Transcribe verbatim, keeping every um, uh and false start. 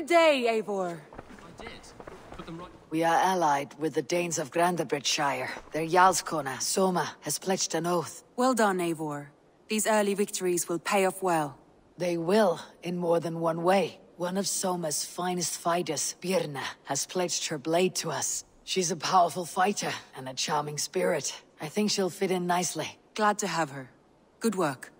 good day, Eivor. I did. Put them right. We are allied with the Danes of Grantebridgescire. Their Jarlskona, Soma, has pledged an oath. Well done, Eivor. These early victories will pay off well. They will, in more than one way. One of Soma's finest fighters, Birna, has pledged her blade to us. She's a powerful fighter and a charming spirit. I think she'll fit in nicely. Glad to have her. Good work.